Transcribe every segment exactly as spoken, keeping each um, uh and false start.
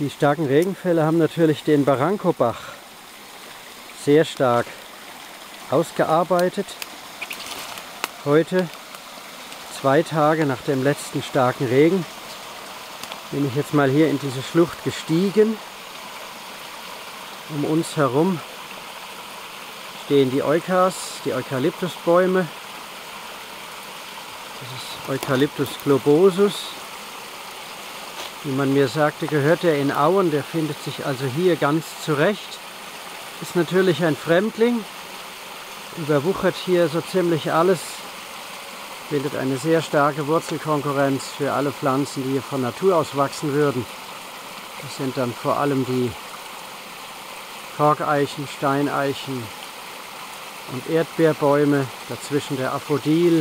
Die starken Regenfälle haben natürlich den Barranco-Bach sehr stark ausgearbeitet. Heute, zwei Tage nach dem letzten starken Regen, bin ich jetzt mal hier in diese Schlucht gestiegen. Um uns herum stehen die Eukas, die Eukalyptusbäume. Das ist Eukalyptus globosus. Wie man mir sagte, gehört der in Auen, der findet sich also hier ganz zurecht. Ist natürlich ein Fremdling, überwuchert hier so ziemlich alles, bildet eine sehr starke Wurzelkonkurrenz für alle Pflanzen, die hier von Natur aus wachsen würden. Das sind dann vor allem die Korkeichen, Steineichen und Erdbeerbäume, dazwischen der Affodil.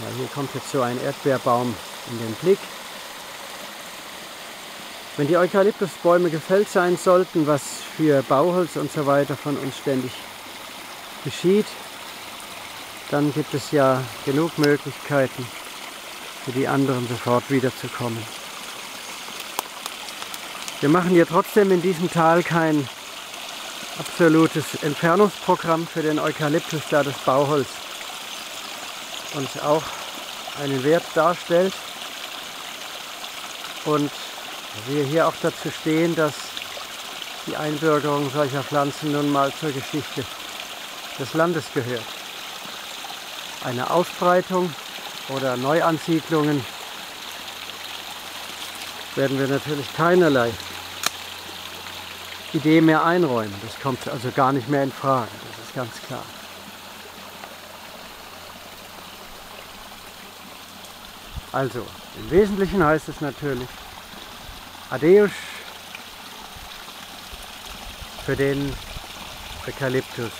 Ja, hier kommt jetzt so ein Erdbeerbaum in den Blick. Wenn die Eukalyptusbäume gefällt sein sollten, was für Bauholz und so weiter von uns ständig geschieht, dann gibt es ja genug Möglichkeiten, für die anderen sofort wiederzukommen. Wir machen hier trotzdem in diesem Tal kein absolutes Entfernungsprogramm für den Eukalyptus, da das Bauholz uns auch einen Wert darstellt. Und wir hier auch dazu stehen, dass die Einbürgerung solcher Pflanzen nun mal zur Geschichte des Landes gehört. Eine Ausbreitung oder Neuansiedlungen werden wir natürlich keinerlei Idee mehr einräumen. Das kommt also gar nicht mehr in Frage, das ist ganz klar. Also, im Wesentlichen heißt es natürlich, Adeus für den Eukalyptus.